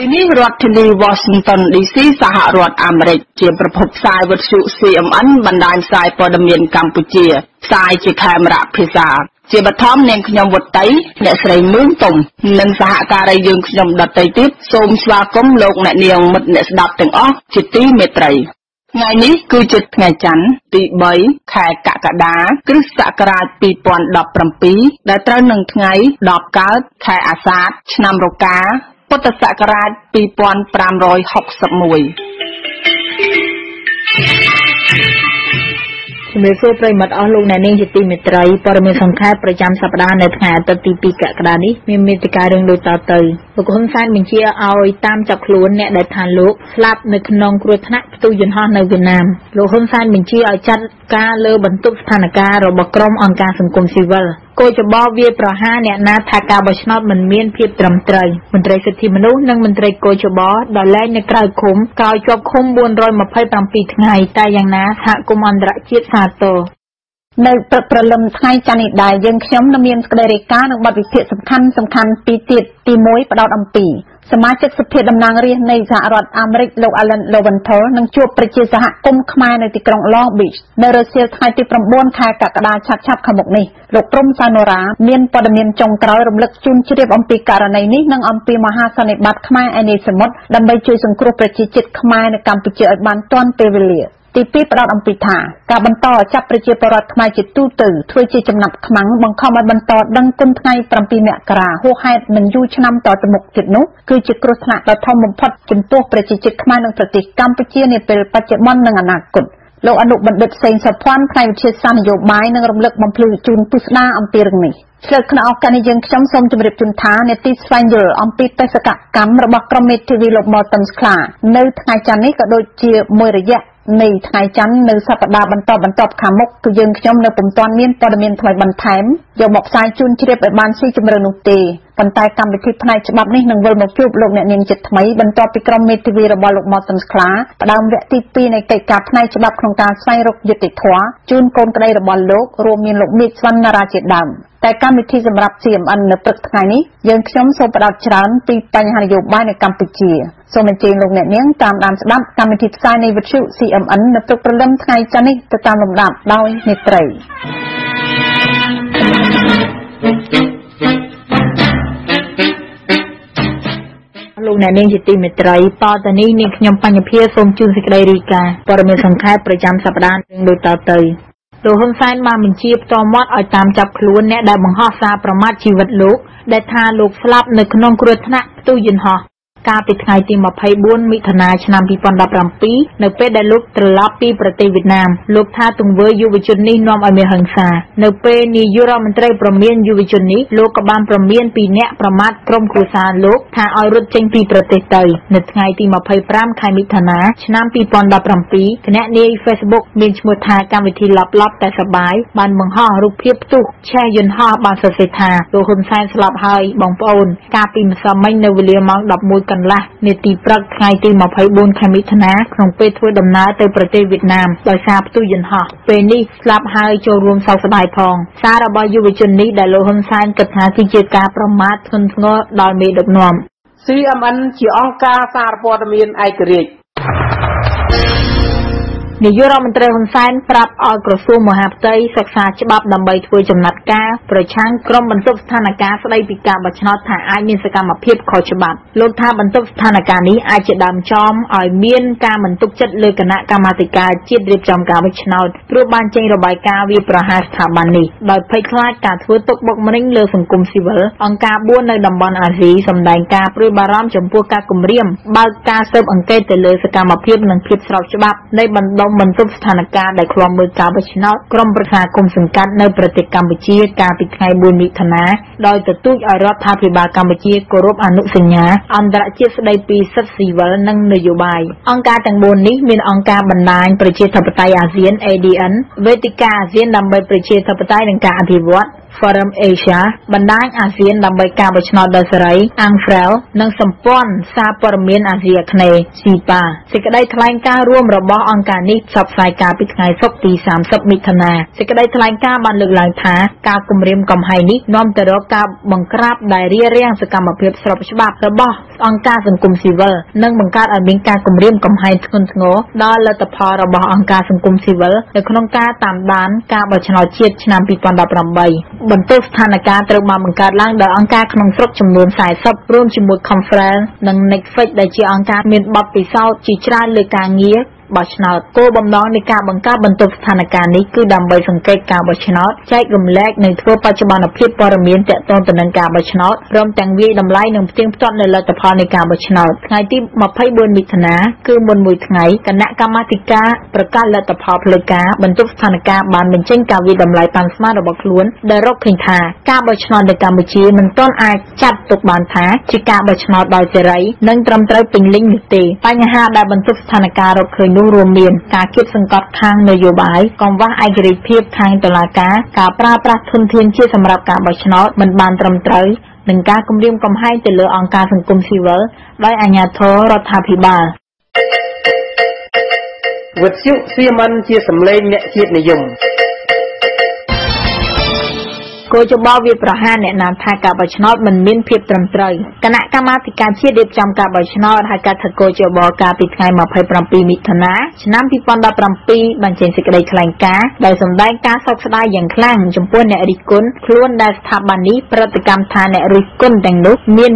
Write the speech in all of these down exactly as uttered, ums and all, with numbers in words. ទីនេះរដ្ឋធានីវ៉ាស៊ីនតោន ថ្ងៃនេះគឺជិតថ្ងៃច័ន្ទទី ពុទ្ធសករាជ ពីរពាន់ប្រាំរយហុកសិបមួយ ជំរាបសួរប្រិយមិត្តអស់លោកអ្នកនាងជាទីមេត្រីព័ត៌មានសង្ខេបប្រចាំសប្តាហ៍នៅថ្ងៃអាទិត្យទី គោចបោវាប្រហាអ្នកណាថាការបោះឆ្នោតមិនមានភាពត្រឹមត្រូវមន្ត្រីសិទ្ធិមនុស្សនិងមន្ត្រីកោចបោដល់លែងនៅក្រៅឃុំកោចជាប់ឃុំ នៅព្រឹកព្រលឹមថ្ងៃច័ន្ទនេះដែរយើងខ្ញុំ សមាជិកសភាតំណាងរាស្ត្រនៃសហរដ្ឋអាមេរិកលោកអាឡិន ទីពីរផ្ដោតអំពីថាការបន្តចាប់ប្រជាពលរដ្ឋខ្មែរជាទូទៅធ្វើជាចំណាប់ខ្មាំងបង្ខំឲ្យបន្តដឹងគុណថ្លៃ លោកអនុបណ្ឌិតសេនសុផាន់ផ្នែកវិទ្យាសាស្ត្រនយោបាយនិងរំលឹកបំភ្លឺជូនទស្សនាអំពីរឿងនេះ នៅថ្ងៃច័ន្ទនៅសប្តាហ៍បន្តបន្ទាប់ខាងមុខគឺយើងខ្ញុំនៅពុំទាន់មានព័ត៌មានថ្មីបន្ថែមយកមកផ្សាយជូនជ្រាបឲ្យបានស៊ីជម្រៅនោះទេប៉ុន្តែកម្មវិធីផ្នែកច្បាប់នេះនឹងវិលមកជួបលោកអ្នកនាងចិត្តថ្មីបន្តពីក្រុមមេធាវីរបស់លោក តែកម្មវិធីសម្រាប់ C M N នៅព្រឹកព្រលឹមថ្ងៃច័ន្ទនេះ លោកហ៊ុនសែនបានបញ្ជាផ្ទាល់មាត់ឲ្យតាមចាប់ខ្លួនអ្នកដែលបង្ហោះសារប្រមាថជីវិតលោកដែលថាលោកស្លាប់នៅក្នុងគ្រោះថ្នាក់ផ្ទុះយន្តហោះ កាល ពី ថ្ងៃ ទី ម្ភៃបួន មិថុនាឆ្នាំ ពីរពាន់ដប់ប្រាំពីរ នៅ ពេល ដែល លោក ត្រឡប់ ពី ប្រទេស វៀតណាម លោក ថា ទង្វើ យុវជន នេះ នាំ ឲ្យ មាន ហិង្សា នៅ ពេល នាយក រដ្ឋ មន្ត្រី ប្រមាន យុវជន នេះ លោក ក៏ បាន ប្រមាន ពី អ្នក ប្រមាថ ក្រុម គ្រួសារ លោក ថា ឲ្យ រត់ ចេញ ពី ប្រទេស ទៅ នៅ ថ្ងៃ ទី ម្ភៃប្រាំ ខែ មិថុនាឆ្នាំ ពីរពាន់ដប់ប្រាំពីរ គណនី នាយ Facebook មាន ឈ្មោះ ថា កម្មវិធី ឡប់ឡប់ តែ សប្បាយ បាន បង្ហោះ រូបភាព ផ្ទុះ ឆេះ យន្តហោះ បាន សរសេរ ថា លោក ហ៊ុន សែន ស្លាប់ ហើយ បងប្អូន កាល ពី ម្សិលមិញ នៅ វេលា ម៉ោង ដប់មួយ កន្លះនាទីព្រឹកថ្ងៃទី ម្ភៃបួន ខែមិថុនា ក្នុងពេលធ្វើដំណើរទៅប្រទេសវៀតណាម ដោយសារផ្ទុះយន្តហោះ ពេលនេះស្លាប់ហើយចូលរួមសោកស្ដាយផង សាររបស់យុវជននេះដែលលោកហ៊ុនសែនគិតថាគឺជាការប្រមាថធ្ងន់ធ្ងរដល់មេដឹកនាំ C M N ជាអង្គការសារព័ត៌មានឯករាជ្យ នាយករដ្ឋមន្ត្រីហ៊ុនសែនប្រាប់ឲ្យក្រសួងមហាផ្ទៃសិក្សាច្បាប់ដើម្បីធ្វើចំណាត់ការប្រឆាំងក្រុមបន្ទប់ស្ថានភាពខុសច្បាប់លោកថាបន្ទប់ស្ថានការនេះអាចជាដើមចំឲ្យមានការបន្ទុកចិត្តលើគណៈកម្មាធិការជាតិរៀបចំការវេចឆ្នោតព្រោះបានចេញរបាយការណ៍វាប្រហាស្ថាប័ននេះដោយភ័យខ្លាចការធ្វើទុកបុកម្នេញលើសង្គមស៊ីវិលអង្គការ បួន នៅតំបន់អាស៊ីសម្ដែងការព្រួយបារម្ភចំពោះការគំរាមបើកការស៊ើបអង្កេតទៅលើសកម្មភាពនិងភាពស្រោចច្បាប់នៃបណ្ដុំបន្ទប់ស្ថានការដែលឃ្លាំមើលការវេចឆ្នោតក្រុមប្រឹក្សាគុំសង្កាត់នៅប្រទេសកម្ពុជា កាលពីថ្ងៃ មួយ មិថុនាដោយទទួលឲ្យរដ្ឋាភិបាលកម្ពុជាគោរពអនុសញ្ញាអន្តរជាតិស្តីពីសិទ្ធិស៊ីវិលនិងនយោបាយអង្គការទាំង បួន នេះមានអង្គការបណ្ដាញប្រជាធិបតេយ្យអាស៊ាន A D N វេទិកាអាស៊ានដើម្បីប្រជាធិបតេយ្យនិងការអភិវឌ្ឍ Forum Asia បណ្ដាញអាស៊ានដើម្បីការ បន្ទប់ស្ថានភាពត្រូវបានបង្កើតឡើងដោយអង្គការក្នុងស្រុកចំនួន Bachnot, go bom long the cab and carbon to Tanakani, good and by some cake cabachnot, check them leg, no two pachamana pit for a mint at Tonton and cabachnot, from Tangi, the line of Tim Tonel at the Pony cabachnot. I think my payborn with Tana, Kumun with Nai, Kanakamatika, Prakala the popular car, Bantuk Tanaka, Banmanchenka with them like Pansman of Clun, the Rocking Tar, Cabachnot the Kamuchi, Menton I chap to Banta, Chicabachnot by the Rai, Nantram trapping link with day, Pangaha, Bantuk Tanaka or រួមមានការគៀបសង្កត់ខាងនយោបាយកង្វះឯករាជ្យភាពខាងតុលាការការប្រើប្រាស់ធនធានជាសម្រាប់ការបោះឆ្នោតមិនបានត្រឹមត្រូវនិងការគម្រាមកំហែងទៅលើអង្គការសង្គមស៊ីវិលដោយអាជ្ញាធររដ្ឋាភិបាល គោចបោវាប្រហានអ្នកណាថាការបោះឆ្នោតមិនមានភាពត្រឹមត្រូវគណៈកម្មាធិការជាតិរៀបចំការបោះឆ្នោតហើយកាត់ថកោចបោការពីថ្ងៃ ខ្លួនបានគិតខំធ្វើការងារយ៉ាងសកម្មនិងមា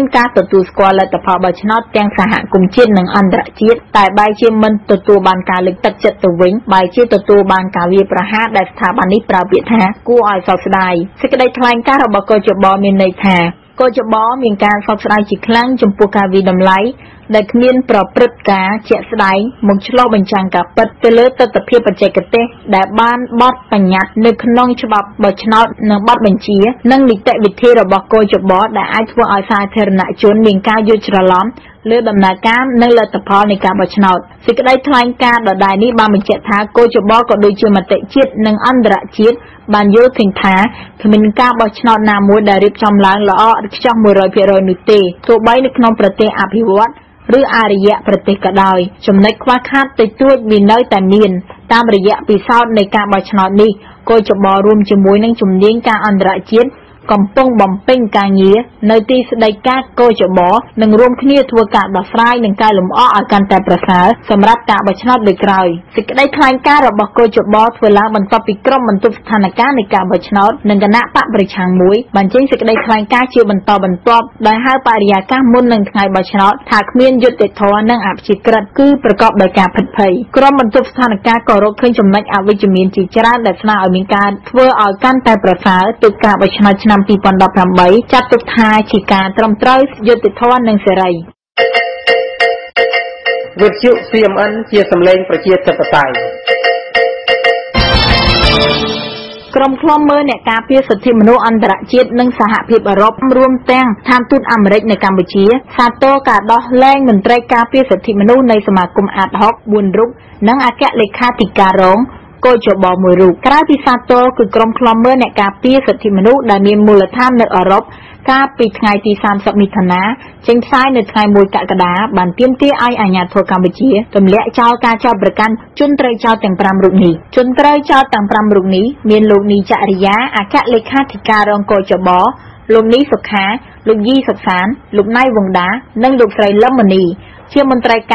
នការទទួលស្គាល់លទ្ធផលបោះឆ្នោតទាំងសហគមន៍ជាតិនិងអន្តរជាតិតែបែរជាមិនទទួលបានការលើកទឹកចិត្តទៅវិញ ដែលគ្មានប្រព្រឹត្តការជាក់ស្ដែងមកឆ្លុះបញ្ចាំងការពិតទៅលើទស្សនវិជ្ជាប្រតិកតេដែលបានបត់បញ្ញត្តិនៅក្នុងច្បាប់បោះឆ្នោតនិងបទបញ្ជានិងនីតិវិធីរបស់គោចបោនៃការយល់ច្រឡំ លើដំណើរការនៃលទ្ធផលនៃការបោះឆ្នោត ឬអរិយៈប្រទេសក៏ដោយចំណុចខ្វះខាតតិចតួចមាននៅតែមានតាមរយៈពិសោធន៍នៃការបោះឆ្នោតនេះកោចបោរួមជាមួយនឹងជំនាញការអន្តរជាតិ កំពុងបំពេញការងារនៅទីស្តីការកោចបោនឹងរួមគ្នាធ្វើការបោះឆ្នោតដោយក្រោយសេចក្តីថ្លែងការណ៍របស់កោចបោធ្វើឡើងបន្ទាប់ពីក្រុមបន្ទប់ស្ថានភាពនៃការបោះឆ្នោតនិងគណៈបកប្រឆាំងមួយបានចេញសេចក្តីថ្លែងការណ៍ជាបន្តបន្ទាប់ដោយហៅបរិយាកាសមុននឹងថ្ងៃបោះឆ្នោតថាគ្មានយុត្តិធម៌និងអវិជ្ជមានជាច្រើនដែលស្នើឲ្យមានការធ្វើឲ្យកាន់តែប្រសើរទៅការបោះឆ្នោតឆ្នាំ ពីរពាន់ដប់ប្រាំបី ចាត់ទុក ថាជាការត្រឹមត្រូវយុត្តិធម៌និងសេរីវិទ្យុ C M N ជាសម្លេងប្រជាធិបតេយ្យក្រុមឃ្លាំមើលអ្នកការពារសិទ្ធិមនុស្សអន្តរជាតិនិងសហភាពអឺរ៉ុបរួមទាំងស្ថានទូតអាមេរិករនិងកម្ពុជាសាទរការដោះលែងមន្ត្រីការពារសិទ្ធិមនុស្សនៃសមាគមអាត់ហុក កោចបោមួយរូបក្រៅពីសាទរគឺក្រុមឃ្លាំមើលអ្នកការពារសិទ្ធិមនុស្សដែលមានមូលដ្ឋាននៅអឺរ៉ុបកាលពីថ្ងៃទី សាមសិប មិថុនាចេញផ្សាយនៅថ្ងៃ ជាមន្ត្រីកា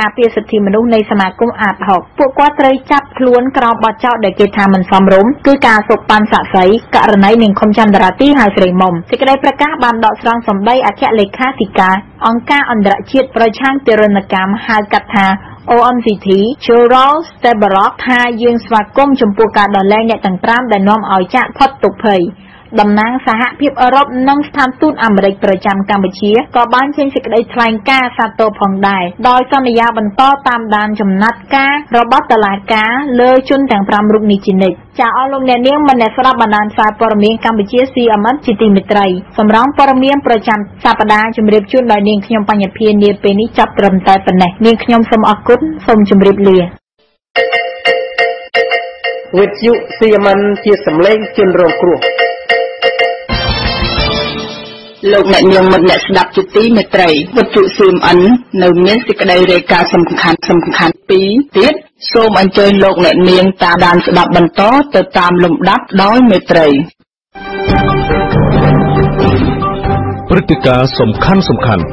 រពារសិទ្ធិមនុស្សនៃសមាគមអាត់ហុកពួកគាត់ត្រូវចាប់ខ្លួនក្រោមបទចោទដែលគេថាមិនសមរម្យគឺការសូកប៉ាន់សាក់សីករណីនិងខំចន្ទរាទីហៅស្រីមុំសេចក្ដីប្រកាសបានដកស្រង់សម្ដីអគ្គលេខាធិការអង្គការអន្តរជាតិប្រឆាំងទារុណកម្មហៅកាត់ថា O M C T ជូរ៉ូល ស្តេបរ៉ុក ថាយើងស្វាគមន៍ចំពោះការដលែងអ្នកទាំង ប្រាំ ដែលនាំឲ្យចាក់ផុតទុក្ខភ័យ With you, see a man, see some lake, general crew. Look at your mother's lap to tea, Metray. What you seem un, no mystic, and I cast some can't be. Did so much join look at me and Tam dance lap and thought the Tam lump lap down Metray. Pritika, some can some can.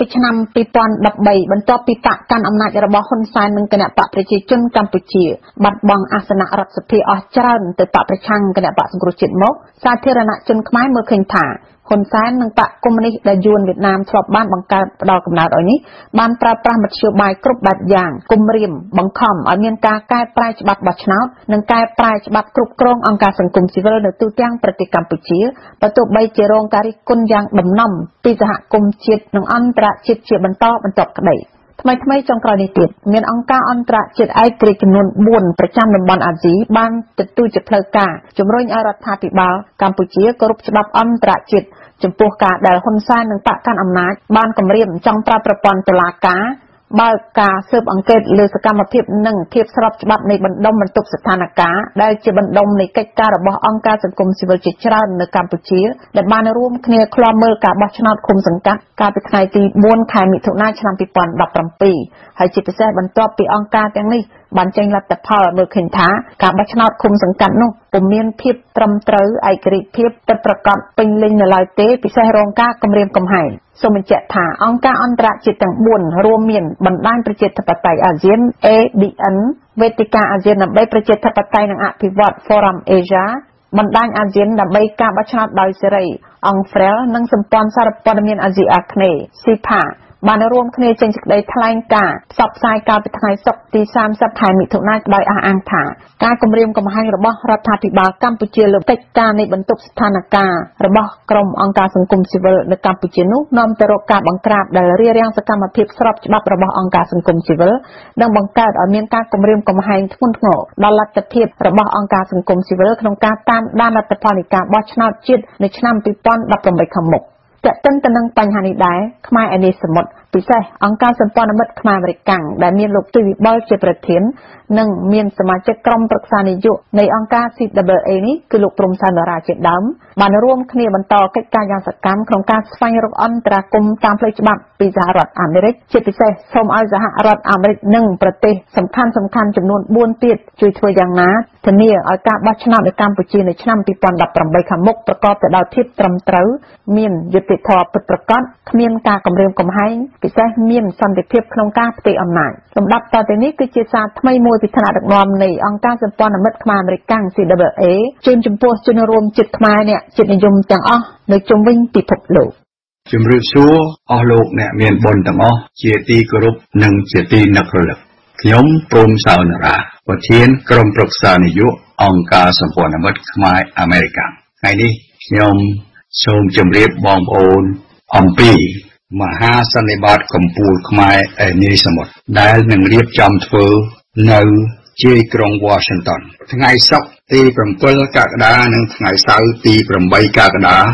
តាំងពីឆ្នាំ ជាបន្តបន្ទាប់ក្តីថ្មីថ្មីចុងក្រោយនេះទៀតមានអង្គការអន្តរជាតិ បើការស៊ើបអង្កេតលើសកម្មភាពនិងភាពស្របច្បាប់នៃបណ្ដុំបន្ទុកស្ថានភាពដែលជាបណ្ដុំនៃកិច្ចការរបស់អង្គការសង្គមស៊ីវិលជាច្រើននៅកម្ពុជាដែលបានរួមគ្នាឃ្លាំមើលការបោះឆ្នោតឃុំសង្កាត់ការពិតថ្មីទី សូមបញ្ជាក់ថាអង្គការអន្តរជាតិទាំង បួនរួមមានបណ្ដាញប្រជាធិបតេយ្យអាស៊ាន វេទិកាអាស៊ានដើម្បីប្រជាធិបតេយ្យនិងអភិវឌ្ឍន៍ Forum Asia បណ្ដាញអាស៊ានដើម្បីការបោះឆ្នោតដោយសេរីអង្គហ្វ្រែលនិងសម្ព័ន្ធសារព័ត៌មានអាស៊ីអាគ្នេយ៍ ស៊ីផា បានរួមគ្នាចេញសេចក្ដីថ្លែងការណ៍ផ្សព្វផ្សាយកាលពីថ្ងៃសុក្រទី សាមសិប ខែមិថុនាដោយអង្គការការគម្រាមកំហែងរបស់រដ្ឋាភិបាលកម្ពុជាលើកិច្ចការនៃបន្ទុកស្ថានភាព តែតន្តនឹងបញ្ហានេះដែរខ្មែរឯនេះសមុទ្រពិសេសអង្គការសម្ព័ន្ធមិត្តខ្មែរអាមេរិក ធានាឲ្យការ ខ្ញុំព្រមសាវនារាប្រធានក្រុមប្រឹក្សានយោអង្គការសម្ព័ន្ធមិត្តខ្មែរអាមេរិកាថ្ងៃនេះខ្ញុំសូមជម្រាបបងប្អូនអំពីមហាសន្និបាតកម្ពុជាខ្មែរ នាំគ្នារៀបចំមហាសន្និបាតកម្ពុជានេះហើយយើងខ្ញុំសូមអញ្ជើញ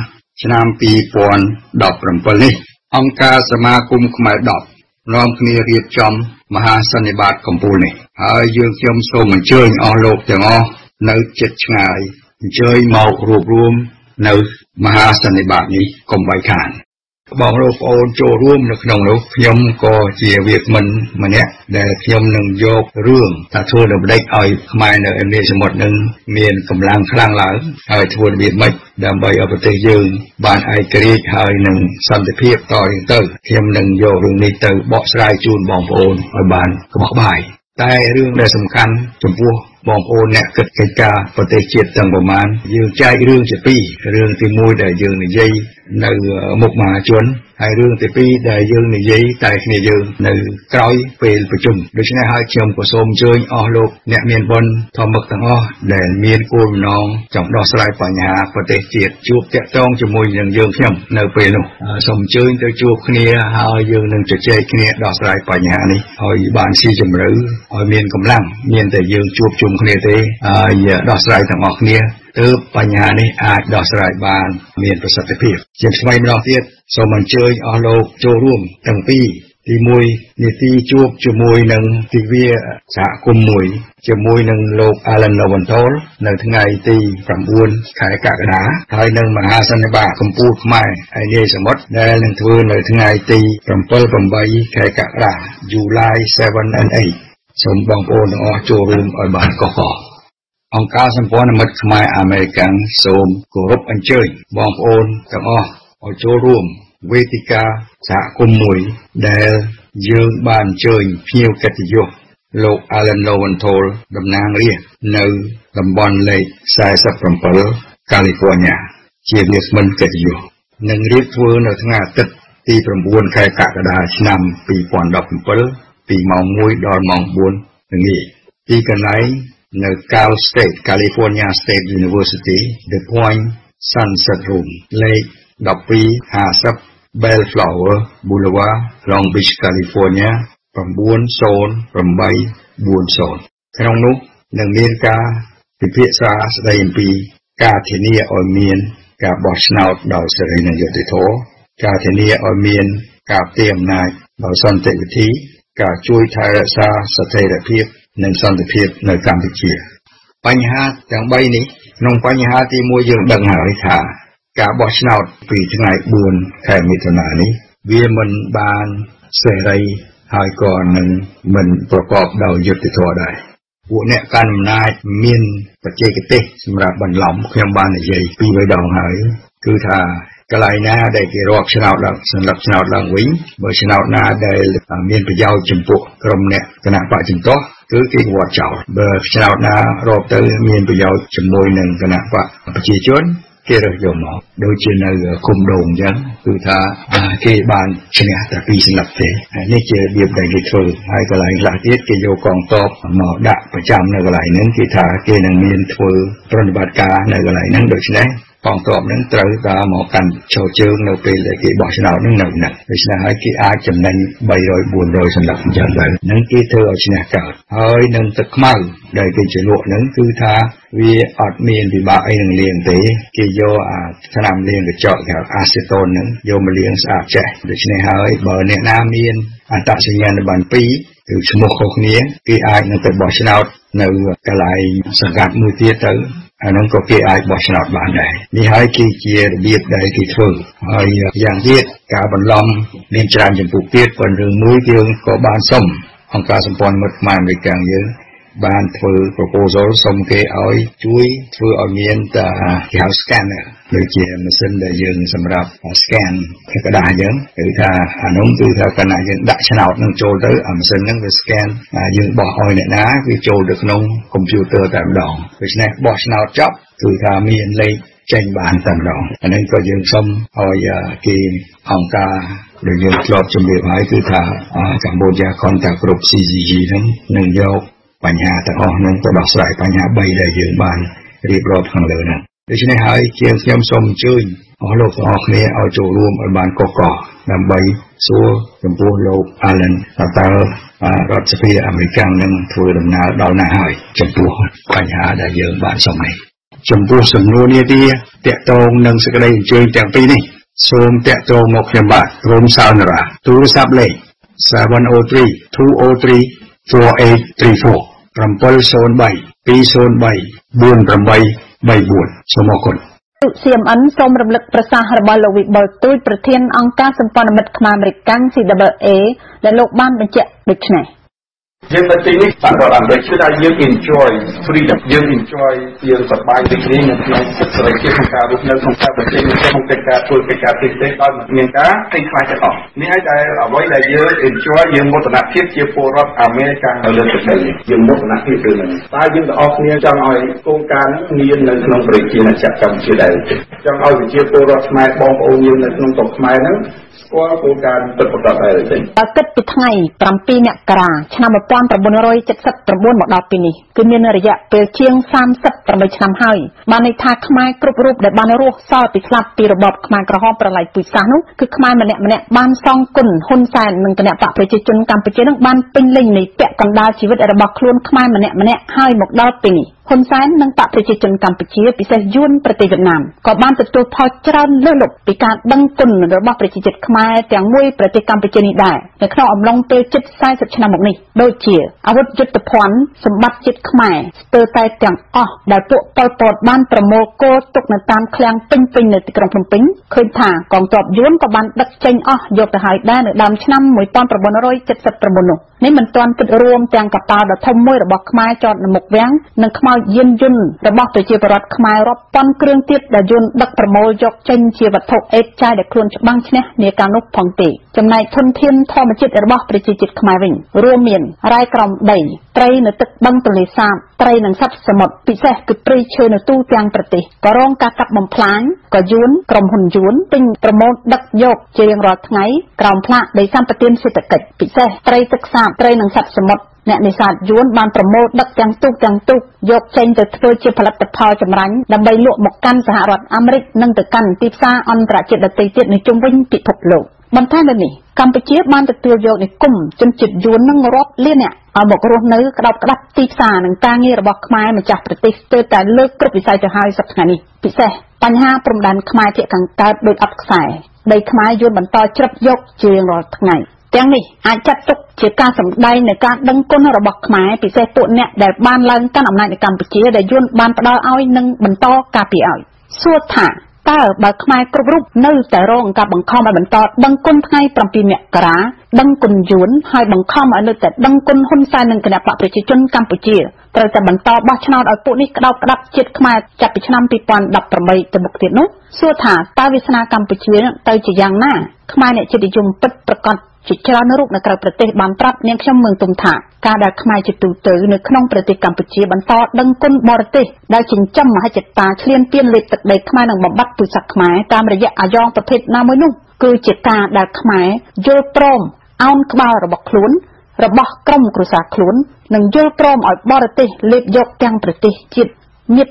អស់លោកទាំងអស់នៅជិតឆ្ងាយអញ្ជើញមករួមរួមនៅមហាសន្និបាតនេះកុំបីខានបងប្អូនចូលរួមនៅក្នុងនោះខ្ញុំក៏ជាវិជ្ជមិនម្នាក់ដែលខ្ញុំនឹងយករឿង ដើម្បីឲ្យប្រទេសយើងបានឯករាជ្យហើយនឹងសន្តិភាពតទៅទៀតខ្ញុំនឹងយករឿងនេះទៅបកស្រាយជូនបងប្អូនឲ្យបានក្បោះបាយតែរឿងដែលសំខាន់ចំពោះបងប្អូនអ្នកគិតកិច្ចការប្រទេសជាតិទាំងប្រមាណយើងចែករឿងជាពីររឿងទីមួយដែលយើងនិយាយ នៅ មុខ មហា ជន ហើយ រឿង ទី ពីរ ដែល យើង និយាយ តែ គ្នា យើង នៅ ក្រោយ ពេល ប្រជុំ ដូច្នេះ ហើយ ខ្ញុំ ក៏ សូម អញ្ជើញ អស់ លោក អ្នក មាន បុណ្យ ធម្មឹក ទាំង អស់ ដែល មាន គោល បំណង ចង់ ដោះស្រាយ បញ្ហា ប្រទេស ជាតិ ជួប តាក់ទង ជាមួយ នឹង យើង ខ្ញុំ នៅ ពេល នោះ សូម អញ្ជើញ ទៅ ជួប គ្នា ហើយ យើង នឹង ជជែក គ្នា ដោះស្រាយ បញ្ហា នេះ ហើយ បាន ស៊ី ជម្រៅ ឲ្យ មាន កម្លាំង មាន តែ យើង ជួប ជុំ គ្នា ទេ ហើយ ដោះស្រាយ ទាំង អស់ គ្នា ទើបបញ្ហានេះអាចដោះស្រាយបានមានប្រសិទ្ធភាពជាថ្មីម្ដងទៀតសូមអញ្ជើញអស់លោកចូលរួមទាំងពីរទី អង្គការសម្ព័ន្ធមិត្តខ្មែរអាមេរិកសូមគោរពអញ្ជើញបងប្អូនទាំងអស់ចូលរួមវេទិកាសហគមន៍មួយដែលយើងបានអញ្ជើញភ្ញៀវកិត្តិយសលោក នៅកាល State California State University The Point Sunset Room លេខtwelve fifty Bellflower Boulevard Long Beach California nine zero eight four zero ក្នុងនោះនឹងមានការពិភាក្សាស្ដីអំពីការធានាឲ្យមានការបោះឆ្នោតដោយសេរីនិងយុត្តិធម៌ នឹងសន្តិភាពនៅកម្ពុជាបញ្ហាទាំង គឺគេវត្តចោលបើឆ្នោតណារອບទៅមានប្រយោជន៍ជាមួយនឹងគណៈបកប្រជាជនគេរើសយកមកដូចជានៅគុំដងអញ្ចឹងគឺថាគេបានឈ្នះតែពីសន្លឹបទេនេះជារបៀបដែលគេធ្វើហើយ កងតបនឹងត្រូវតាមមកកាន់ចូលជើងនៅពេលដែលគេបោះឆ្នោតនឹងនៅ អានឹងក៏គេអាចបោះឆ្នោតបានដែរនេះហើយគឺជារបៀបដែលគេធ្វើហើយយ៉ាងទៀតការបន្លំមានច្រើនចម្ពោះទៀតប៉ុន្តែមួយយើងក៏បានសុំអង្គការសម្ព័ន្ធមិត្តខ្មែរអមេរិកយើងបានធ្វើ គឺថាមានលេខចេញបានតែម្ដងអានឹងក៏យើងសូមឲ្យគេអង្គការដែលយើងធ្លាប់ជំរាបហើយគឺថាកម្ពុជា រដ្ឋសភាអាមេរិកនឹងធ្វើដំណើរដល់ណាហើយចំពោះបញ្ហាដែលយើងបានសំណេះ ចំពោះសំណួរនេះទៀតតកតងនឹងសេចក្តីអញ្ជើញទាំងពីរនេះសូមតកតងមកខ្ញុំបាទរំសានរាទូរស័ព្ទលេខseven oh three two oh three four eight three four seven oh three two oh three four eight three four សូមអរគុណ C M N សូមរំលឹកប្រសាសន៍របស់លោកវិបុលទូចប្រធានអង្គការសម្ព័ន្ធមិត្តខ្មែរអាមេរិកកាំង C A A ដែលលោកបានបញ្ជាក់ដូចនេះ យើងអញ្ជើញស្រីគីខាងនោះនៅក្នុងប្រទេសជាតិយើង nineteen seventy-nine មកដល់ពេលនេះគឺមានរយៈពេលជាង ហ៊ុនសែននឹងបកប្រជាជនកម្ពុជាពិសេសយួនប្រទេសវៀតណាមក៏បានទទួលផលច្រើនលើសលប់ពីការដឹងគុណរបស់ប្រជាជាតិខ្មែរទាំងមួយប្រទេសកម្ពុជានេះដែរនៅក្នុងអំឡុងពេល និងខ្មៅយានយន្តរបស់ប្រជាពលរដ្ឋខ្មែររាប់ពាន់គ្រឿងទៀតដែលយន្តដឹកប្រមូលយកចេញជាវត្ថុអេតចាយដែលខ្លួនច្បាំងឈ្នះនីការនោះផងទេចំណែកធនធានធម្មជាតិរបស់ប្រជាជាតិខ្មែរវិញរួមមាន អ្នកនេសាទយួនបានប្រមូលដឹកទាំងទូកទាំងទូកយកចេញទៅធ្វើជាផលិតផលចម្រាញ់ដើម្បីលក់មកកាន់សហរដ្ឋអាមេរិកនិងទៅកាន់ទីផ្សារអន្តរជាតិដទៃទៀតនៅជុំវិញពិភពលោក បន្ថែមលើនេះកម្ពុជាបានទទួលយកនិគមជនជាតិយួននឹងរាប់លានអ្នកមករស់នៅក្រោបក្តាប់ទីផ្សារនឹងការងាររបស់ខ្មែរម្ចាស់ប្រទេសស្ទើរតែលើគ្រប់វិស័យទៅហើយសប្តាហ៍នេះពិសេសបញ្ហាព្រំដែនខ្មែរភាគខាងកើតដោយអបខ្សែ ដែលខ្មែរយួនបន្តជ្រឹបយកជាងរាល់ថ្ងៃទាំងនេះអាចចាត់ទុកជាការសម្ដែងនៃការដឹងគុណរបស់ខ្មែរពិសេសពួកអ្នកដែលបានឡើងកាន់អំណាចនៅកម្ពុជាដែលយួនបានផ្ដល់ឲ្យនិងបន្តការពារឲ្យសួរថា តើបើខ្មែរគ្រប់រូបនៅតែរងការបង្ខំឲ្យបន្តដឹងគុណ ជាច្រើនរូបនៅក្រៅប្រទេសបានប្រាប់អ្នកខ្ញុំ ការបន្តចាប់ប្រជាពលរដ្ឋខ្មែរជាទូទៅធ្វើជាចំណាប់ខ្មៅបង្ខំឲ្យបន្តដឹងគុណថ្ងៃ គណៈជាប្រធានក្នុងការណាសូមការថ្វាយបង្គំព្រះធម៌ នេះខ្ញុំគណៈខ្ញុំបាទមានកិត្តិយសជាថ្មីម្ដងទៀត ខ្ញុំគណៈខ្ញុំបាទនឹងលើកមកវិភាគអំពីបញ្ហាធំធំដើម្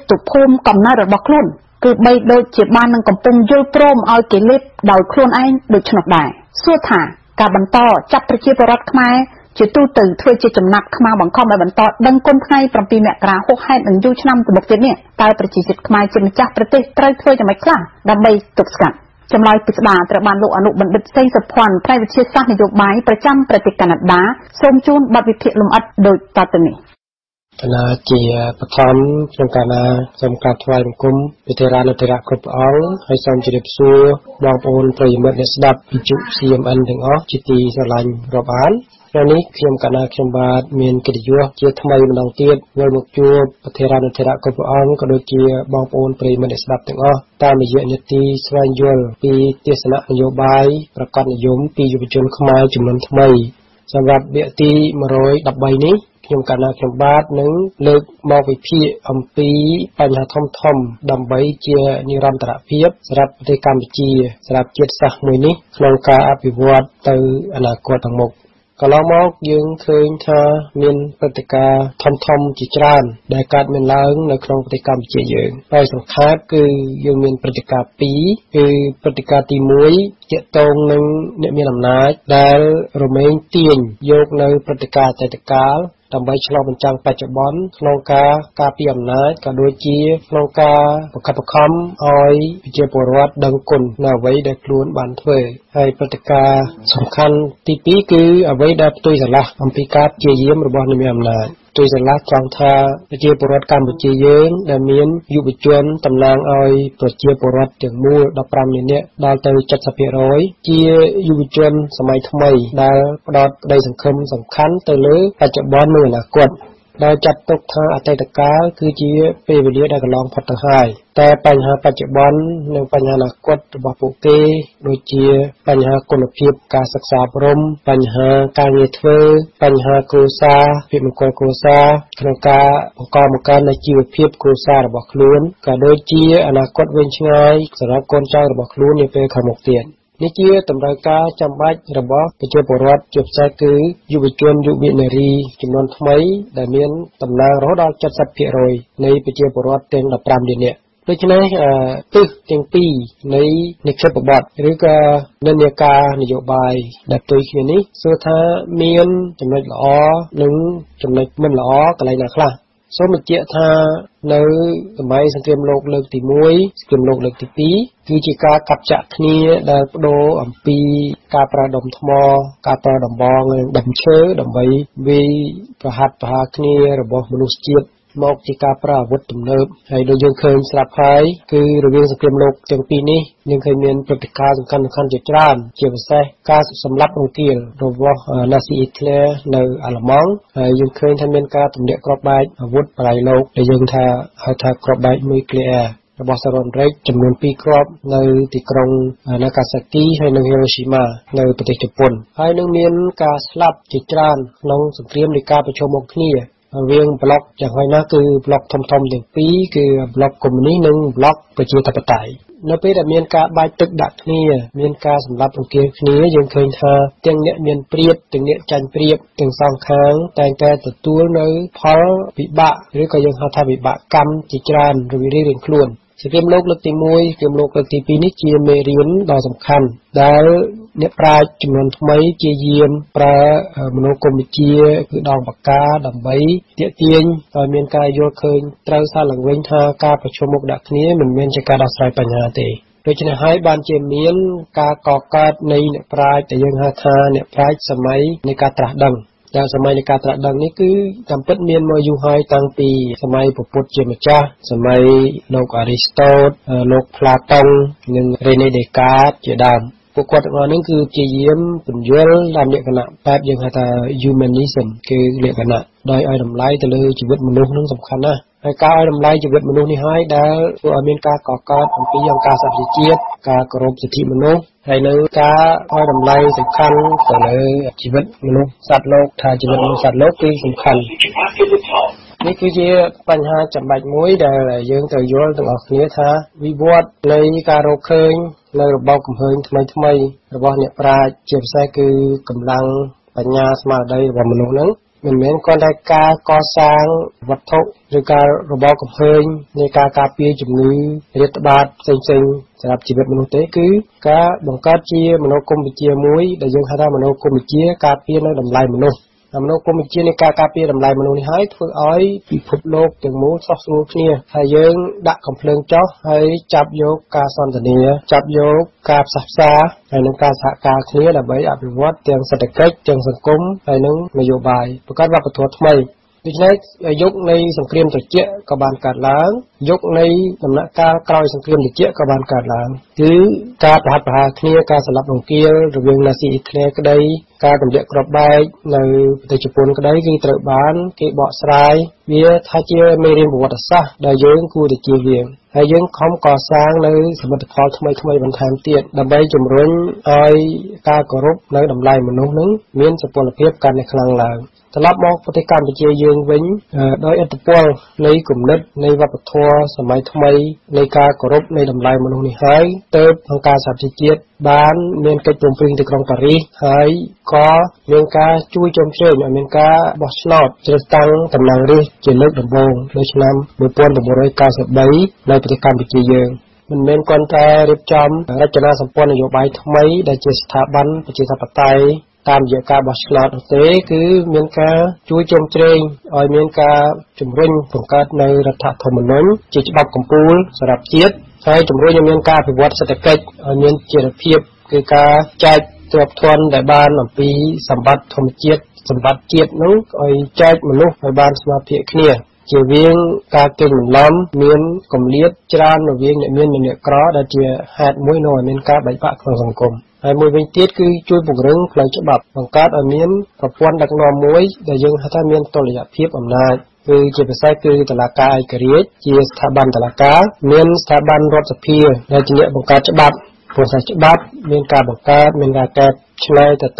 បីជានិរន្តរភាពសម្រាប់ប្រទេសកម្ពុជា ជាតងនឹងអ្នកមានអំណាចដែលរមែងទាញយកនៅព្រឹត្តិការណ៍អតីតកាលដើម្បីឆ្លុះបញ្ចាំងបច្ចុប្បន្នក្នុងការការពារអំណាចក៏ដូចជាក្នុងការបង្កបង្ខំឲ្យប្រជាពលរដ្ឋដឹងគុណនៅអ្វីដែលខ្លួនបានធ្វើហើយព្រឹត្តិការណ៍សំខាន់ទី ពីរគឺអ្វីដែលផ្ទុយស្រឡះអំពីការព្យាយាមរបស់អ្នកមានអំណាច Tuy rằng là trong thà chia bộ luật Campuchia dễ là miễn dụ bị chuyên tầm năng oi tổ chia bộ luật trường mua đập ram như thế đào tới chặt sập hệ rối chia dụ bị chuyên sớm mai tham mây đào đào đây sản phẩm sản khán tới lứa và chọn bón nuôi là quật đào chặt tục thà ở tay tất cả cứ chia về về địa đại cả long phật haiแต่ปัญหาปัจจุบันในปัญหาหลักกฎระบบปกติโดยเฉพาะปัญหาคุณภาพการศึกษาอบรมปัญหาการเงินเฟ้อปัญหาครูซาพิมพ์คนครูซาขนมกาองค์กรองค์การในชีวิตเพียบครูซาระบบคลุ้นก็โดยเฉพาะอนาคตเว้นช่วยสำหรับคนเจ้าระบบคลุ้นในเป็นขมกเตียนนี่เชื่อตำรากาจำบัดระบบประชาปรัชจบใจคือยุบชวนยุบินารีจำนวนทำไมได้เมียนตำนางรถดาวจัดสับเพียรอยในประชาปรัชเต็มระดับเดียเนี่ยด้วยฉะนั้นตึกเตียงปีในในเขตปกติหรือก็ในเนื้อการนโยบายดับตัวเขียนนี้สุดท้ายเมียนจำนวนล้อหนึ่งจำนวนมันล้ออะไรนะครับสมัยเจ้าท่าในสมัยสังเกตโลกเลิกตีมวยสังเกตโลกเลิกตีปีคือจิกากับจักรนี้ได้โดอัมปีกาประดมทมอกาประดมบองดมเชื้อดมใบวิประหัตประหักนี้ระบบมนุษย์จิตมอกจิกาปราวุธตุ่มเนิบให้โดยยังเคยสลับไพ่คือระเบียงสเกมโลกเตียงปีนี้ยังเคยมีปฏิการสำคัญสำคัญเจ็ดร้านเกี่ยวกับไซการสำลักองเกียร์ระบบนาซีอิตเลในอัลมังให้ยังเคยทำเป็นการตุ่มเดียกรอบใบอาวุธปลายโลกโดยยังท่าหาทากรอบใบมือเกลียระบบสารเร่จำนวนปีกรอบในติกรงนากาซากิให้ในฮิโรชิมาในประเทศญี่ปุ่นให้นักเรียนการสลับเจ็ดร้านน้องสเกมในการประชุมองเกียร์เรื่องบล็อกอย่างไรนะคือบล็อกทอมทอมอย่างปีคือบล็อกกลุ่มนี้หนึ่งบล็อกประชาธิปไตยในปีแต่เมียนกาใบตึกดักนี่เมียนกาสำหรับองค์เกียร์นี้ยังเคยทาเตียงเนี้ยเมียนเปรียบเตียงเนี้ยจันเปรียบเตียงสองครั้งแต่งแต่ตัวเนื้อพอบิบะหรือก็ยังหาทำบิบะกรรมจิจารหรือวิริเรียนคล้วนสเกมโลกเลือกตีมวยสเกมโลกเลือกตีปีนี้เจียเมริวันดาวสำคัญดาวเนปราจำนวนทำไมเจียเยียมปลามโนกรมเจียคือดาวปากกาดำใบเตี้ยเตียนต่อเมียนกายโยเคิงเต้าซาหลังเวงทากาประชมกดักนี้เหมือนเมียนจักรดาวสายปัญญาเตโดยจะให้บานเจมีนกาก่อการในเนปราแต่ยังหาทาเนปราสมัยในกาตระดังดาวสมัยในการตระดังนี้คือจำเป็นเมียนมาอยู่หายตั้งปีสมัยปุพเจมจ้าสมัยโลกอริสโตเตโลกพลาตงหนึ่งเรเนเดกาสเจดามปกติว่านั่นคือเจียมปุ่นเยลลำเลียกขณะแป๊บยังหาตายูแมนนิสม์คือเลียกขณะโดยไอ้ดำไล่แต่เลยชีวิตมนุษย์นั้นสำคัญนะไอ้ก้าวไอ้ดำไล่ชีวิตมนุษย์นี่หายได้ตัวอเมริกาก่อการทำปียังการสับเจียดการกรบสิทธิมนุษย์ให้เนื้อกาอ้อยดำไล่สำคัญแต่เลยชีวิตมนุษย์สัตว์โลกทางชีวิตมนุษย์สัตว์โลกที่สำคัญนี่คือเจียปัญหาจับใบมวยได้เลยยังแต่ย้อนต่างออกเนื้อท่าวิวัฒน์ในการเราเคยในระบบกำเฮิงทำไมทำไมระบบเนี่ยปลาเจ็บใจคือกำลังปัญญาสมาได้ระบบมนุษย์นั้นเหมือนเหมือนการได้การก่อสร้างวัตถุหรือการระบบกำเฮิงในการการเปลี่ยนจุดนี้เรียกบาดเซ็งๆสำหรับชีวิตมนุษย์คือการบังคับเจียมโนกรมเจียมวยได้ยังหาทางมโนกรมเจียการเปลี่ยนในลำลายมนุษย์ทำโลกกลมเจียในการการเปลี่ยนลายมนุษย์ให้ทุกอ้อยพิภพโลกอย่างมูสสูบเนี่ยให้ยิงดักกำเพลิงเจาะให้จับโยกการสอนตเนียจับโยกการศึกษาให้นักการศึกษาเคลียร์แบบอภิวัตเตียงเศรษฐกิจเตียงสังคมให้นักนโยบายประกาศว่าประท้วงทำไมดิฉันยกในสังเครียมตะเกียกบาลการล้างยกในตำหนักการกลอยสังเครียมตะเกียกบาลการล้างคือการประหัตประหารเคลียการสลับลงเกลียวระเบียงนาซีอิตเลก็ได้การกำเดียกรอบใบในประเทศญี่ปุ่นก็ได้คือตระบานเกะเบาะสลายเวียทาเจเมรินบวชศาสได้เยื่อคู่ตะเกียเวียงให้เยื่อคอมก่อสร้างในสมบัติพอทำไมทำไมบรรทามเตี้ยดำใบจมรุ่นไอการกรบในดำลายมนุษย์นั้นเมียนสปอร์เพียบกันในคลังลางตลอดมองปฏิกรรมเจียยืนวิ่งโดยอัตพวงในกลุ่มนิดในวัฏทัวสมัยทำไมในการกรบในลำลายมนุษย์นี่หายเติบทางการสับเจียดบ้านเมียนกระตุ้มฟิงติกรองปารีหายก็เมียนกาช่วยจมเชื่อเมียนกาบอสลอดเจริญตังตำนานรีเจริญดำบงโดยฉะนั้นมือปวนดำบงโดยการสับใบในปฏิกรรมเจียยืนมันเป็นกลไกเรียบจำรัชนาสัมพันธ์นโยบายทำไมได้เจตสถาบันประชาธิปไตยตามเยอะการบอสลอดเตคือเมียนกาช่วยจมเตรงออยเมียนกาจุ่มรุ่งผงการในรัฐธรรมนูญจิตบับกัมพูสำหรับเทียดใช้จุ่มรุ่งเมียนกาไปวัดเศรษฐกิจออยเมียนเจริญเพียบคือการจัด the ជាវៀងការគិតរំលំមានកម្រិតច្រើន ឆ្នៃទៅតាមភាពចាំបាច់នៃសង្គមនៅពេលវេលានេះ គេត្រូវមានការពង្រឹងគឺបុគ្គលិកនឹងធ្វើការមានប្រសិទ្ធភាព នេះគឺជា ហើយនឹងប្រតិកម្មភាពក្លាហានគ្រប់គ្រាន់ជាតតៃក៏នឹងរីកសុខភាពទៅតាមនឹងព្រោះថានៅពេលដែលកម្លាំងប្រជាជនដែលជាម្ចាស់ប្រទេសភាគច្រើនមានចំណេះចិត្តដឹង បន្តែយកអំណាចខ្លួនឯងក្រុមគ្រួសារខ្លួនឯង នៅក្នុងរដ្ឋធម្មនុញ្ញយើងយើងបាននិយាយច្បាស់ហើយគឺប្រ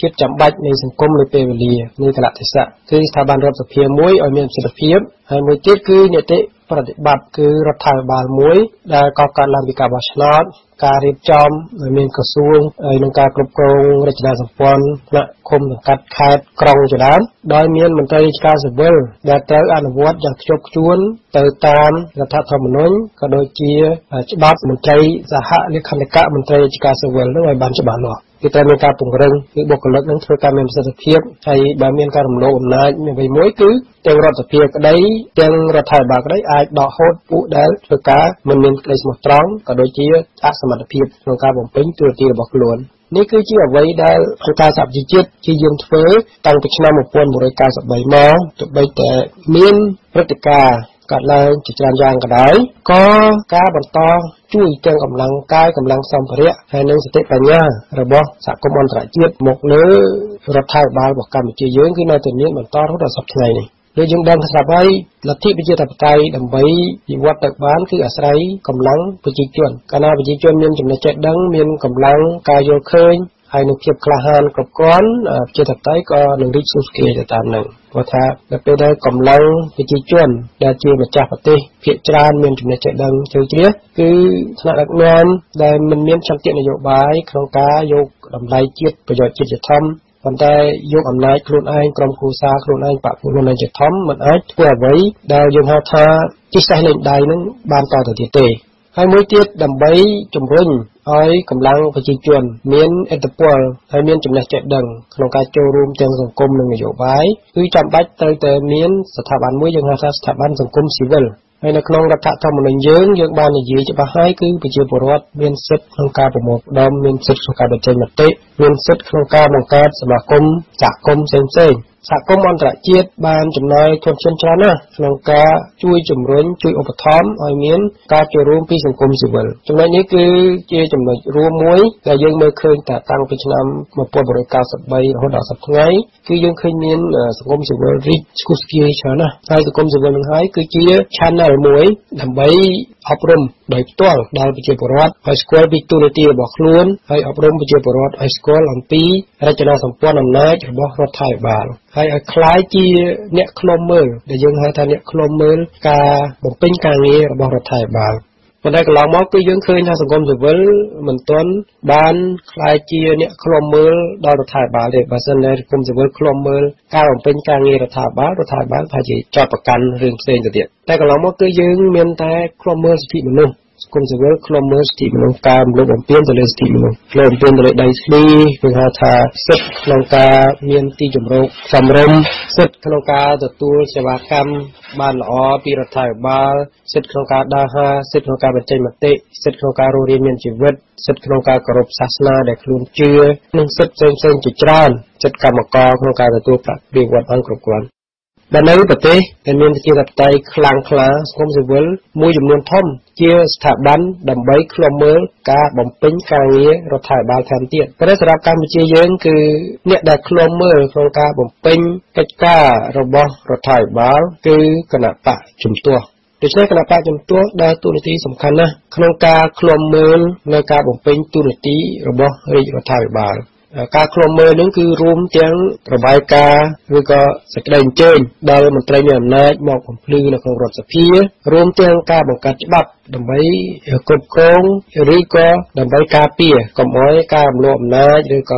ជាពលរដ្ឋមានសិទ្ធិក្នុងការប្រមូលផ្ដុំមានសិទ្ធិក្នុងការបង្កើតសមាគមសហគមន៍សហគមន៍ផ្សេងៗសហគមន៍អន្តរជាតិបានចំណាយធនធានច្រើនណាស់ក្នុងការជួយជំរុញជួយឧបត្ថម្ភឲ្យមានការចូលរួមពីសង្គមស៊ីវិលចំណុចនេះគឺជាចំណុចរួមមួយដែលយើងមើលឃើញថាតាំងពីឆ្នាំ បួលរយការសិបបីរហូតដល់សព្វថ្ងៃគឺយើងឃើញមានសង្គមស៊ីវិលរីកស្គុស្គាយច្រើនណាស់ហើយសង្គមស៊ីវិលនឹងហើយគឺជា ហើយឲ្យคล้ายជាអ្នកខ្លុំមើលដែលយើងហៅថាអ្នកខ្លុំមើលការបំពេញការងាររបស់រដ្ឋាភិបាល ប៉ុន្តែកន្លងមកគឺយើងឃើញថាសង្គមស៊ីវិលមិនទាន់បានคล้ายជាអ្នកខ្លុំមើលដល់រដ្ឋាភិបាលទេបើមិនតែសង្គមស៊ីវិលខ្លុំមើលការបំពេញការងាររដ្ឋាវិបាលរដ្ឋាភិបាលថាជាចោតប្រកាន់រឿងផ្សេងទៅទៀតតែកន្លងមកគឺយើងមានតែខ្លុំមើលសិទ្ធិមនុស្ស គុំសវលខ្លុំមើលសិទ្ធិមនុស្សការរំលោភបំពានទៅលើសិទ្ធិមនុស្ស នៅប្រទេសដែលមានប្រជាធិបតេយ្យខ្លាំងក្លាសង្គមស៊ីវិលមួយចំនួនធំជាស្ថាប័នដើម្បីឃ្លាំមើលការបំពេញការងាររដ្ឋាភិបាលតាមទៀតព្រោះសម្រាប់កម្ពុជាយើងគឺអ្នកដែលឃ្លាំមើលការបំពេញកិច្ចការរបស់រដ្ឋាភិបាលគឺគណៈបកជំទាស់ ដូច្នេះគណៈបកជំទាស់ដើរតួនាទីសំខាន់ណាស់ក្នុងការឃ្លាំមើលនៅការបំពេញទូរនីតិរបស់រាជរដ្ឋាភិបាល ការគ្រប់គ្រងនឹងគឺរួមទាំងរបាយការណ៍ឬក៏សេចក្ដីអញ្ជើញដែលមន្ត្រីមានអំណាចមកបំភ្លឺនៅក្នុងរដ្ឋសភា ច្បាប់ដែលគណៈបកជំទាស់សំណូមពរទៅរដ្ឋសភាហើយដើម្បីឲ្យរដ្ឋ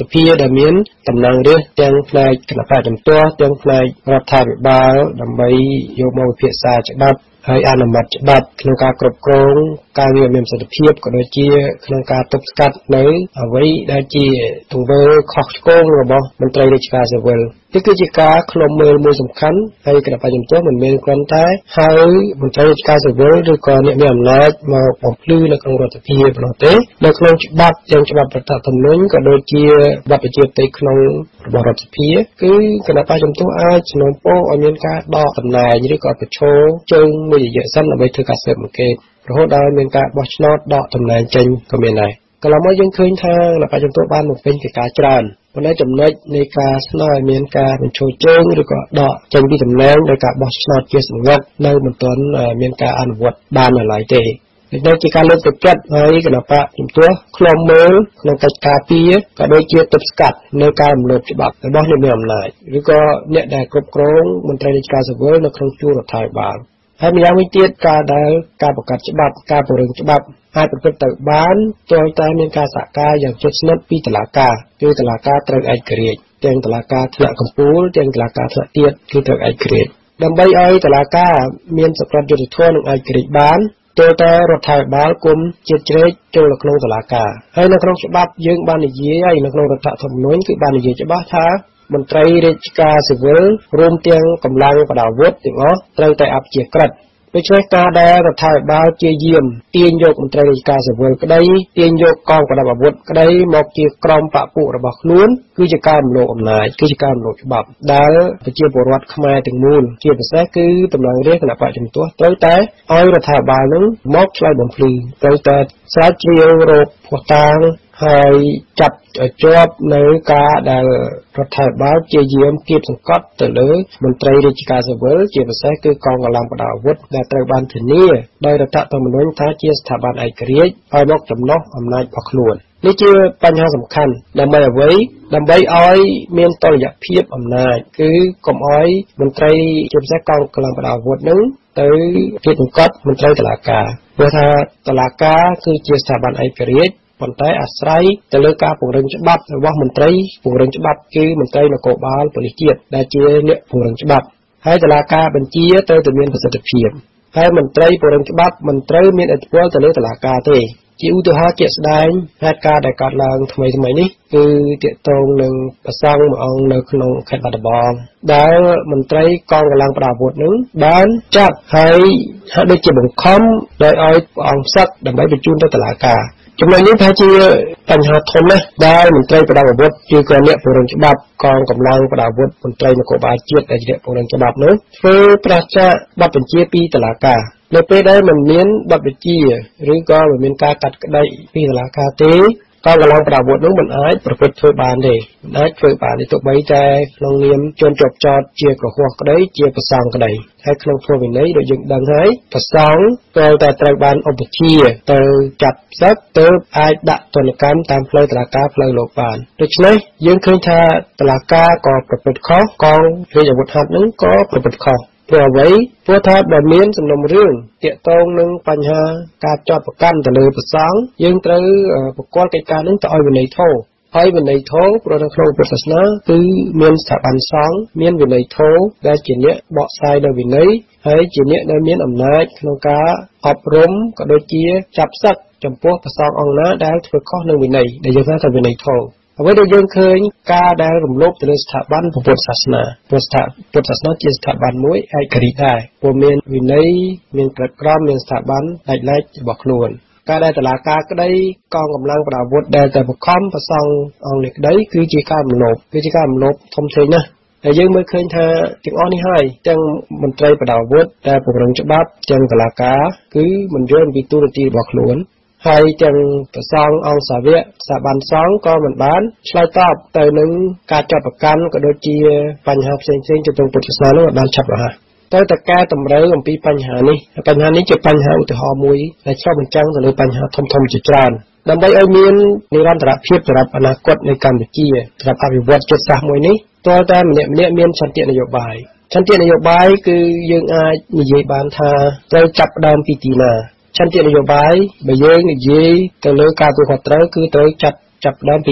សភាដែលមានតំណែងរាស្ត្រទាំងផ្នែកគណៈបកជំទាស់ទាំងផ្នែករដ្ឋាភិបាលដើម្បីយកមកពិភាក្សាច្បាប់ Hai Anamat Bat Knunka Krop Krong, Kavi Mims at the Piep, Kodoji, Knunka Topscat, Nay, away, Daji, Tungo, Coxcomb, Robo, Montrejkas as well. Tikijika, Clomel Musum Khan, Hai Kanapajum Tom and Mail Quantai, Hai, Montrejkas as well, the Cornet Miam Night, Mao Pomplue, the Congo to Piep, Note, the Clonch Bat, Janchaba Pratatum Lung, Kodoji, Bapaji, take Clong, Robot Piep, Kanapajum to Arch, Nompo, Ominka, Dog, and Nai, you got the Cho, Jung. Bây giờ sẵn là bây thư cả sớm một kênh. Rồi đó mình cả bó nốt đọ thầm nền trên của mình này. Còn là mỗi dân khuyên thang là phải chúng tôi ban một bên cái cá tràn. Còn đây thầm nền này cả sẵn là mình cả mình trôi chân rồi có đọ chân đi thầm nền rồi cả bó nốt kia sẵn ngắt. Nơi mình tuấn mình cả ăn vượt ban ở lại đây. Đây chỉ cả lên tập kết với cái nào bạn chúng tôi không mới là cái cà phê cả đôi kia tập cắt nơi cả một lớp chỉ bạc cái bó này mềm lại. Rồi có nhẹ đại cột cong mình trai đi cà sấu với nó không chua được thay bàn. Hai mươi lăm tiết ca đã ca bọc cắt chữ bạc ca bọc rừng chữ bạc hai bọc cắt tự bán tôi ta nên ca xả ca dạng chất nấp pi tờ lá ca pi tờ lá ca trăng ảnh kẹt trăng tờ lá ca thợ cầm phú trăng tờ lá ca thợ tiết khi thợ ảnh kẹt đâm bay ấy tờ lá ca miền sập rập dột thua nông ảnh kẹt bán tôi ta rập thải bán cúm chết chết trôi lạc nông tờ lá ca hay lạc nông chữ bạc dương ban để dế hay lạc nông rập thải thầm nối cứ ban để dế chữ bạc thá mình trai rít ca sự vướng rôm tiếng cầm lang và đào vớt tiếng ó trai tại áp chìa cật với chơi ca đa và thay bao chìa diêm tiền dục mình trai rít ca sự vướng cái đấy tiền dục con và đào vớt cái đấy một chìa còng bạc cụ là bạc luồn cứ chìa cam lộ ẩm lại cứ chìa cam lộ bạc đá và chìa bột rót khmer từng muôn chìa bột sét cứ tầm lòng rét là phải chúng tôi tới té oi và thay bao nướng móc lại bầm phì tới té sát chiều rồi phù tang hay chặt ở chóp nơi ca đào rất thay báo chia diêm kịp thằng cốt từ lưới mình trai đi chỉ ca sự vỡ chỉ một sáng cứ con còn làm một đạo vứt đã trai ban thử nia đây là thợ tôi mình muốn thái chia thả ban ai kêu ai móc chấm nó hôm nay bạc luôn nếu chưa ban nhau tầm khăn làm bài với làm bài ói miền tôi giặc phiếp hôm nay cứ cầm ói mình trai chỉ một sáng con còn làm một đạo vứt nướng tới kịp thằng cốt mình trai tờ lạc cá vừa tha tờ lạc cá cứ chia thả ban ai kêu còn tới à say từ lứa ca phùng rừng chắp bát vào mình tây phùng rừng chắp bát kia mình tây là cổ ba của lịch tiệt đã chia liệu phùng rừng chắp bát hay từ lá ca bên chia tới từ miền của sự thực hiện hay mình tây phùng rừng chắp bát mình tây miền ở quê từ lứa từ lá ca thế chỉ ưu thứ hai chuyện đại hai ca đại cát là thay mấy thay mấy ní từ tiện tông đường bờ sông mà ông nơi nông khai bạt bòn đã mình tây con là lang bạt bột nướng bán chặt hay hay để chỉ bùng khóm đợi ai ông sắt đầm bẫy bị chun tới từ lá ca chúng này những thái chi thành hạt thôn đấy, đây mình trai của đào bột chỉ còn nhẹ phù rừng chập còn cầm lang của đào bột mình trai là cổ ba chiết để nhẹ phù rừng chập nữa, phơi pracha bắp bên chia pi tờ lá cà, nơi pe đây mình miến bắp bên chia, rưỡi con mình miến ca cắt đây pi tờ lá cà té, con cầm lang của đào bột đúng mình ấy, bật bật phơi bàn để, đấy phơi bàn để tụ bấy trai, long liêm chôn chọc cho chia của khoa cái đấy chia của sang cái đấy, hay không phơi mình đấy đội dựng đằng ấy, và sáng tôi tại trai bàn ông bột chia, tôi chặt sắp tới ai đặt tuần cám tam phơi tờ lá cá phơi lột bàn. Được đấy, dân khơi tha tờ lá cá có bật bật khó, con khi vào một hạt nứng có bật bật khó. Vừa với vừa tha đầm miến sầm nồng riêng, tiện tông nâng panh ha, cá cho bạc cam từ lưới bạc sáng, dân tới bạc quan cây cá nứng tỏi bên này thâu, hay bên này thâu, rồi đang khâu bạc sắn nữa, cứ miến sạp ăn sáng, miến bên này thâu, đã chuyển nhẹ bỏ sai đâu bên ấy, hay chuyển nhẹ đã miến ẩm nát, con cá hấp rúm, có đôi chia chập sắc. Trong phố và sau ông nó đã thử khó nơi bên này để dân thành bên này thôi. Với đôi dân khơi ca đã rụm lốp từ nơi tháp ban của Phật Sasna, Phật tháp Phật Sasna chia tháp ban mũi ai kỹ tài, của miền bên này miền Cật Gram miền tháp ban đại lai bạc luồn. Ca đây từ lá ca cái đấy con cầm lang và đào vút đây từ một khóm và sau ông này đấy cứ chỉ ca một lốp, cứ chỉ ca một lốp thông thế nữa. Đại dương mới khơi tha tiếng on hai, tiếng mình trai và đào vút đây của rừng chập bắp, tiếng từ lá cá cứ mình rơi bị tu được ti bạc luồn. Hai chân song ông xã viện xã bàn song có mình bán slide top tới những ca cho bậc căn có đôi chia phần học sinh sinh cho từng bậc sơ nó bán chập rồi tới tất cả tầm đấy còn pi phần hà ní phần hà ní chỉ phần hà từ họ muối là cho mình trăng rồi phần hà thông thông chỉ tràn làm vậy ở miền Nam Ra Đà Phiết Ra Đà Nẵng Quất Nam Cam Chia Ra Đà Việt Chất Sa muối ní tôi ta mình niệm niệm miền sản tiện nhiều bài sản tiện nhiều bài cứ dương ai như vậy bán tha tôi chập đam pi tina. Chẳng tiện là dấu bái, bởi dưới người dưới, từ lưới cao của họ tới cứ tới chặt แต่เมื่อเน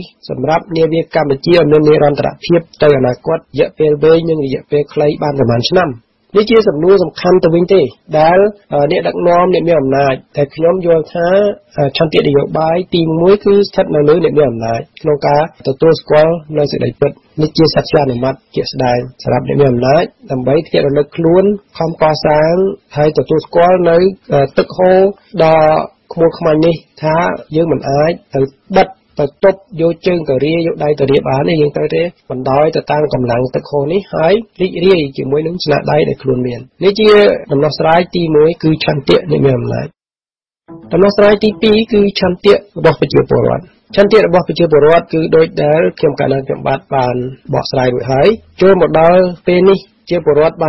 ាយសម្រាប់នាវាកម្មជាមាននិរន្តរភាពទៅអនាគតរយៈពេលវែងនិងរយៈពេលខ្លីបានប្រមាណឆ្នាំ នេះជាសំណួរសំខាន់ទៅវិញទេដែលអ្នកដឹកនាំអ្នកមានអំណាចតែខ្ញុំយល់ថាឆន្ទៈនយោបាយទីមួយគឺស្ថិតនៅលើអ្នកមានអំណាចក្នុងការទទួលស្គាល់នៅសេចក្ដីពិតនេះជាសច្ចៈនិមិត្តជាស្ដងសម្រាប់អ្នកមានអំណាចដើម្បីធានារលឹកខ្លួនខំកសាងហើយទទួលស្គាល់នៅទឹកហូរដ៏ខ្មួលខ្មាញ់នេះថាយើងមិនអាចទៅបិទ បន្ទប់យកជើងករាយកដៃទៅរៀបបានយើងត្រូវទេបណ្ដោយទៅតាមកម្លាំងទឹកហូរនេះហើយរីករាយជាមួយនឹងស្នាដៃដែលខ្លួនមាននេះជាដំណោះស្រាយទីមួយគឺឆន្ទៈនិយមអំណាច ជាបរិវត្តបា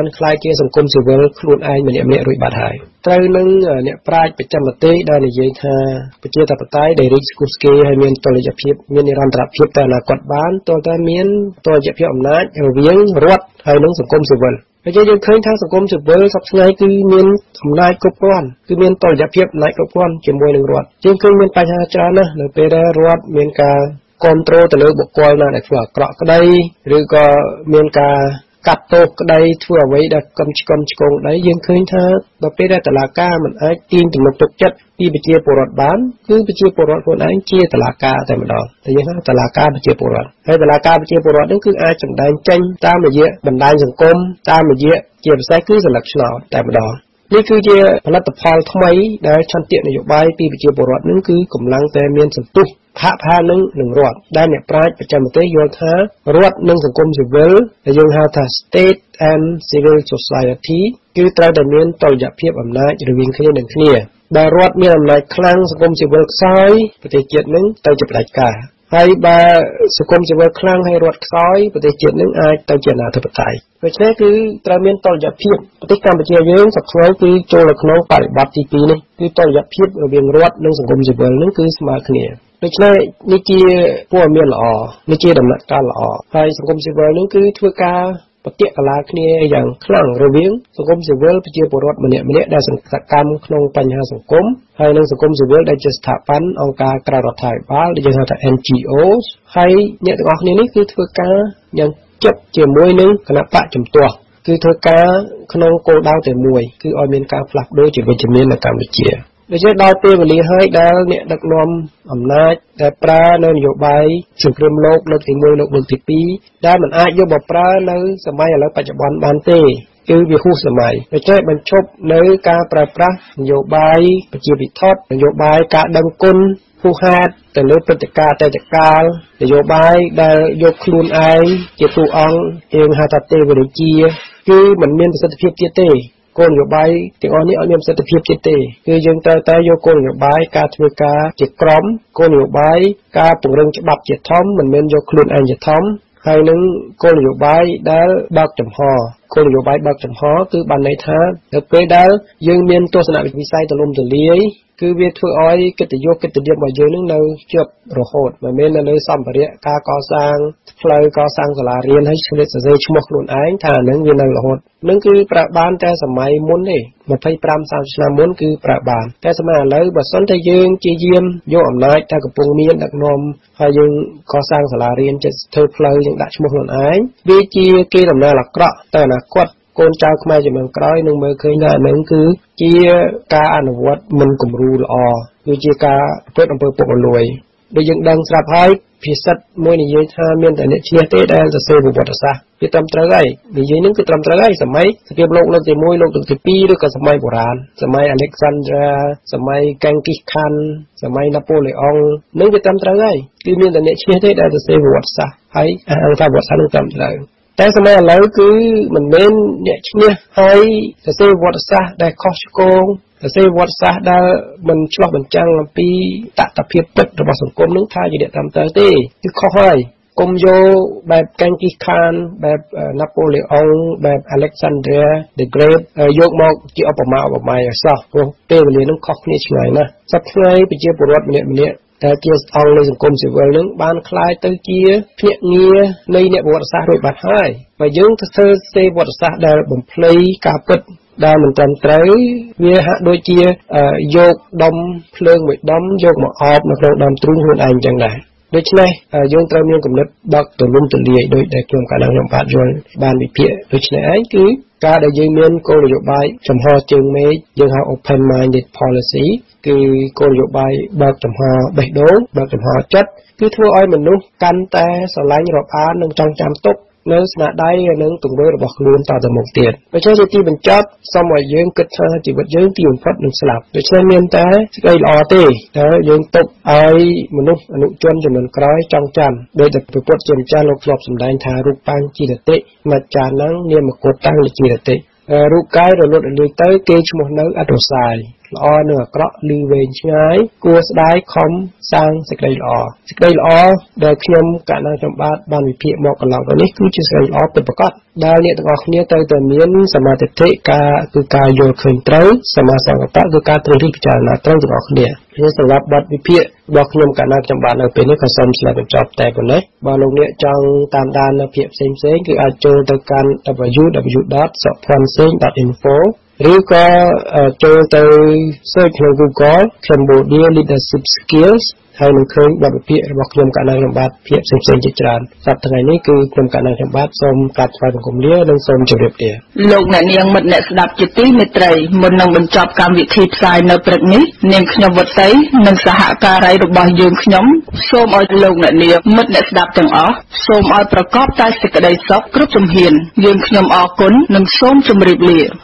នខ្លាយជាសង្គមស៊ីវិលខ្លួនឯងម្នាក់ម្នាក់រួចបាត់ហើយត្រូវនឹងអ្នកប្រាជ្ញប្រចាំប្រទេសដែលនិយាយថាប្រជាធិបតេយ្យដែលរីកស្គូស្គេហើយមានតុល្យភាពមាននិរន្តរភាពតែអនាគតបានតើតើមានតុល្យភាពអំណាចរវាងរដ្ឋហើយនិងសង្គមស៊ីវិល I did kind of come to boils of snake mean some night copron, to mean toy the pip night copron, Jim Boiling Rod. Jinking mean Pachana, the better rod mean car, control the little coil and a flock crock day, Riga mean car, cut talk day to away that comes comes cold day, Jinking her, the better the lacam and I team to look to get P B T porot ban, P B T porot for nine cheer the laca, them at all. The Yana the laca porot. Had the laca porot, you could add some nine ten, time a year, but nine and comb, time a year, give cycle selection out, them at all. นี่คือ State and Civil Society คือត្រូវ ហើយបើសង្គមស៊ីវិលខ្សោយប្រទេសជាតិនឹងត្រូវ បតិកកម្មជាយើងសក្ស័យគឺចូលក្នុងបរិបត្តិទី ដែលជាដល់ពេលវេលាហើយដែលអ្នកដឹកនាំអំណាចដែលប្រើនៅនយោបាយសង្គ្រាមលោកលើកទី គោលនយោបាយការធ្វើការជាក្រុមគោលនយោបាយ នឹងគឺប្រើបានតែសម័យមុនទេ កូនចៅខ្មែរជំនាន់ក្រោយនឹងមើលឃើញថានឹងគឺជាការអនុវត្តមិនគំរូល្អគឺជាការប្រព្រឹត្តអំពើពុករលួយ តែសម័យឥឡូវគឺមិនមែនអ្នកឈ្នះហើយសរសេរវត្តសាស្ត្រដែលខុសឆ្គងសរសេរវត្តសាស្ត្រដែលមិនឆ្លោះបញ្ចាំងអំពីតតភាពពិតរបស់សង្គមនឹងថាជាអ្នកតាមតើទេគឺខុសហើយគុំយកបែបកាំងគីខានបែប តែជាស្អងនៃសង្គមស៊ីវិលនឹងបានคล้ายទៅជាភ្នាក់ងារនៃអ្នកបដិសាស្ត្ររួចបាត់ហើយ ការដែលយើងមានគោលនយោបាយចំហជើងមេឃយើងហៅ open minded policy គឺគោលនយោបាយបើកចំហបេះដូងបើកចំហចិត្តគឺធ្វើឲ្យមនុស្សកាន់តែស្រឡាញ់រាប់អាននិងចង់ចាំទុកនៅស្នាដៃនិងទង្វើរបស់ខ្លួនតទៅមុខទៀតដូចជាទីបញ្ចប់សូមឲ្យយើងគិតថាជីវិតយើងទីបំផុតនឹងស្លាប់ដូច្នេះមានតែសេចក្ដិល្អទេដែលយើងទុកឲ្យមនុស្សអនុជនចំនួនក្រោយចង់ចាំដោយតែប្រពុតជាម្ចាស់លោកធ្លាប់សម្ដែងថារូបបាញ់ជីរតិ រូបកាយរលត់រលីទៅគេឈ្មោះនៅអត់រសាយល្អនៅអាក្រក់លឺវែងឆ្ងាយគួរស្ដាយខំសាងសេចក្ដីល្អសេចក្ដីល្អដែលខ្ញុំកណ្ដាលចំបាតបានវិភាគមកកន្លងនេះគឺជាសេចក្ដីល្អពិតប្រាកដដែលអ្នកទាំងអស់គ្នាត្រូវតែមានសមត្ថភាពការគឺការយល់ឃើញត្រូវសមាសង្កតៈគឺការត្រិះពិចារណាត្រូវទាំងអស់គ្នា www dot soponsing dot info ឬក៏ចូលទៅsearchនៅ Google Cambodia Leadership Skills ហើយនឹងឃើញបបិភិរបស់ខ្ញុំកណ្ដាលខ្ញុំបាទភាពផ្សេងៗជាច្រើនសប្តាហ៍ថ្ងៃនេះគឺក្រុមកណ្ដាលខ្ញុំបាទសូមកាត់ថ្លៃ និង